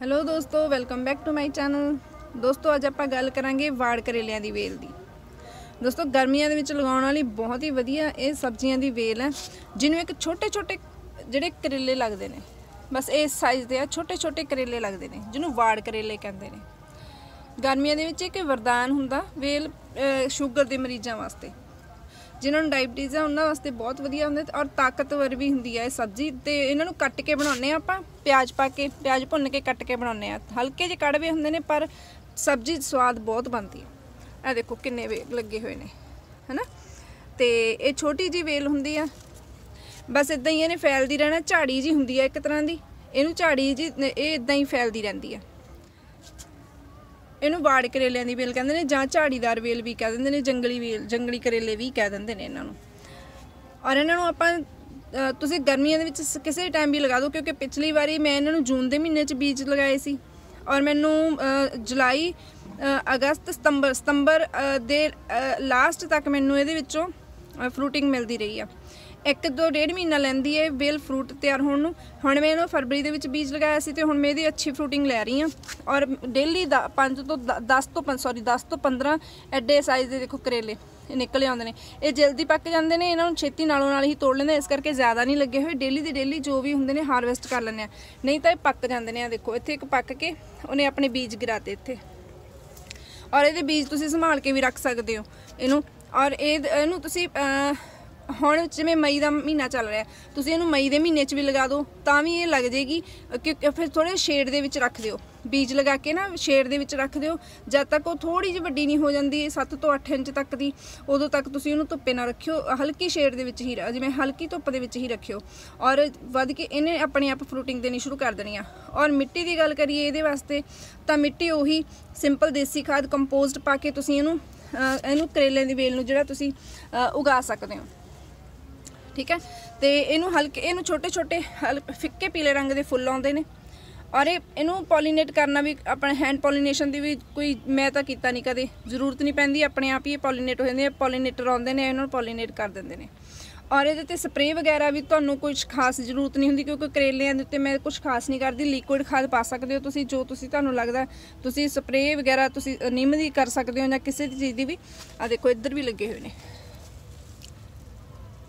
Hello दोस्तों, welcome back to my channel. दोस्तों अज आप गल करांगे वाड़ करेलियां दी वेल दी। दोस्तों गर्मियां दे विच लगाउण वाली बहुत ही वधिया ये सब्जियां दी वेल है, जिन्होंने एक छोटे छोटे जिहड़े करेले लगदे ने, बस इस साइज़ दे आ छोटे छोटे करेले लगदे ने, जिन्होंने वाड़ करेले कहंदे ने। गर्मियां दे विच इक वरदान हुंदा वेल शुगर दे मरीजां वास्ते, जिन्होंने डायबिटीज़ है उन्होंने वास्ते बहुत वधिया होंगे और ताकतवर भी होंगी है सब्जी। तो इन्हों कट के बनाने आप प्याज पा के, प्याज भुन के कट के बनाने, हल्के जे कड़वे होंगे ने पर सब्जी स्वाद बहुत बनती है। देखो किन्ने वेल लगे हुए हैं, है ना। तो ये छोटी जी वेल होंगी है, बस इदा ही इन्हें फैलती रहना, झाड़ी जी होंगी है एक तरह की, इनू झाड़ी जी इदा ही फैलती रहती है। इनू वाड़ करेलियां दी वेल कहते हैं, जां झाड़ीदार वेल भी कह देंगे, जंगली वेल, जंगली करेले भी कह देंगे इन्हों। और इन्हों आप गर्मियों के किसी टाइम भी लगा दो, क्योंकि पिछली बारी मैं इन्हों जून के महीने बीज लगाए सी और मैनू जुलाई अगस्त सितंबर दे लास्ट तक मैनू ये फ्रूटिंग मिलती रही है। एक दो डेढ़ महीना लैंदी है वेल फरूट तैयार होने। हुण मैं इन्हों फरवरी दे विच बीज लगाया सी, तो हुण मैं ये अच्छी फ्रूटिंग लै रही हूँ और डेली 10 तो 15 एडे साइज़ दे देखो करेले निकले आउंदे ने। ये जल्दी पक जांदे ने, इन्हां नूं छेती नालों नाल ही तोड़ लैंदे, इस करके ज़्यादा नहीं लगे हुए। डेली दी डेली जो भी हुंदे ने हारवेस्ट कर लैंदे आ, नहीं तां ये पक जांदे ने। देखो इत्थे एक पक के उन्हें अपने बीज गिराते इत्थे, और ये बीज तुसीं संभाल के भी रख सकदे हो इहनूं। और इहनूं तुसीं हुण जिवें मई का महीना चल रहा है, तुसीं इहनूं मई के महीने भी लगा दो तां भी ये लग जाएगी, क्योंकि फिर थोड़े शेड दे विच रख दिओ। बीज लगा के ना शेड दे विच रख दिओ, जद तक वो थोड़ी जी वड्डी नहीं हो जाती 7 तो 8 इंच तक दी, उदों तक तुसीं उहनूं धुप्पे ना रखियो, हल्की शेड दे विच ही, जिवें हल्की धुप्प दे विच ही रखियो। और वध के इहने अपने आप फ्रूटिंग देनी शुरू कर देनी आ। और मिट्टी की गल करिए इहदे वास्ते, तां मिट्टी उही सिंपल देसी खाद कंपोस्ट पा के तुसीं इहनूं करेलियां दी वेल नूं जिहड़ा तुसीं उगा सकदे हो, ठीक है। तो इनू हल्के, इनू छोटे छोटे फिक्के पीले रंग के फुल आते हैं, और इनू पॉलीनेट करना भी अपने हैंड पॉलीनेशन की भी कोई मैं तो किया नहीं, कदे जरूरत नहीं पैंदी, अपने आप ही पॉलीनेट हो जाते। पॉलीनेटर आते हैं, इन्होंने पॉलीनेट कर देंगे ने। और ये स्प्रे वगैरह भी तो कुछ खास जरूरत नहीं होंगी, क्योंकि करेलियां दे उत्ते मैं कुछ खास नहीं करती। लिक्विड खाद पा सकते हो तुसीं, जो तुसीं तुहानूं लगदा। तुसीं स्प्रे वगैरह तुसीं निम दी कर सकते हो, जां किसी चीज़ की भी। आ देखो इधर भी लगे हुए हैं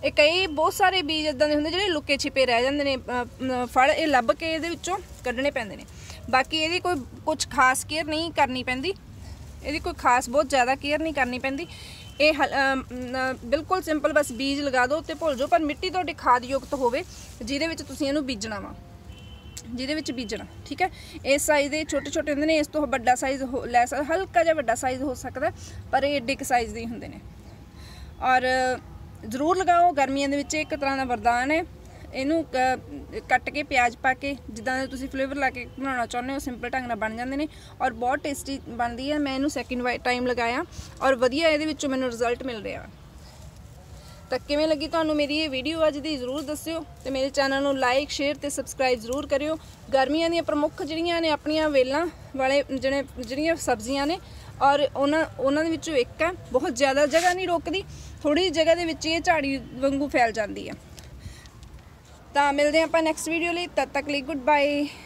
ਇਹ, कई बहुत सारे बीज इदां दे हुंदे जिहड़े लुके छिपे रह जांदे ने, फल ये लभ के इहदे विच्चों कड्ढने पैंदे ने। बाकी इहदी कोई कुछ खास केयर नहीं करनी पैंदी, इहदी कोई खास बहुत ज़्यादा केयर नहीं करनी पैंदी। ये बिल्कुल सिंपल, बस बीज लगा दो ते भुल जाओ, पर मिट्टी तुहाडी खादयुक्त होवे जिहदे विच तुसीं इहनूं बीजना वा, जिहदे विच बीजना, ठीक है। इस साइज़ दे छोटे छोटे हुंदे ने, इस तों वड्डा साइज़ लै सकदा, हल्का जिहा वड्डा साइज़ हो सकदा, पर ये एड्डे साइज़ दे हुंदे ने। और ਜ਼ਰੂਰ ਲਗਾਓ, ਗਰਮੀਆਂ ਦੇ ਵਿੱਚ ਇੱਕ ਤਰ੍ਹਾਂ ਦਾ ਵਰਦਾਨ ਹੈ। ਇਹਨੂੰ ਕੱਟ ਕੇ ਪਿਆਜ਼ ਪਾ ਕੇ ਜਿੱਦਾਂ ਦੇ ਤੁਸੀਂ ਫਲੇਵਰ ਲਾ ਕੇ ਬਣਾਉਣਾ ਚਾਹੁੰਦੇ ਹੋ, ਸਿੰਪਲ ਢੰਗ ਨਾਲ ਬਣ ਜਾਂਦੇ ਨੇ ਔਰ ਬਹੁਤ ਟੇਸਟੀ ਬਣਦੀ ਹੈ। ਮੈਂ ਇਹਨੂੰ ਸੈਕਿੰਡ ਟਾਈਮ ਲਗਾਇਆ ਔਰ ਵਧੀਆ ਇਹਦੇ ਵਿੱਚੋਂ ਮੈਨੂੰ ਰਿਜ਼ਲਟ ਮਿਲ ਰਿਹਾ। ਤਾਂ ਕਿਵੇਂ ਲੱਗੀ ਤੁਹਾਨੂੰ ਮੇਰੀ ਇਹ ਵੀਡੀਓ ਅੱਜ ਦੀ ਜ਼ਰੂਰ ਦੱਸਿਓ, ਤੇ ਮੇਰੇ ਚੈਨਲ ਨੂੰ ਲਾਈਕ, ਸ਼ੇਅਰ ਤੇ ਸਬਸਕ੍ਰਾਈਬ ਜ਼ਰੂਰ ਕਰਿਓ। ਗਰਮੀਆਂ ਦੀਆਂ ਪ੍ਰਮੁੱਖ ਜਿਹੜੀਆਂ ਨੇ ਆਪਣੀਆਂ ਵੇਲਾਂ ਵਾਲੇ ਜਿਹੜੀਆਂ ਸਬਜ਼ੀਆਂ ਨੇ, और उन्होंने दे विच्चों एक है, बहुत ज़्यादा जगह नहीं रोकती, थोड़ी जगह दे विच ये झाड़ी वांगू फैल जाती है। तो मिलते हैं आपां नैक्सट वीडियो लिए, तद तक गुड बाय।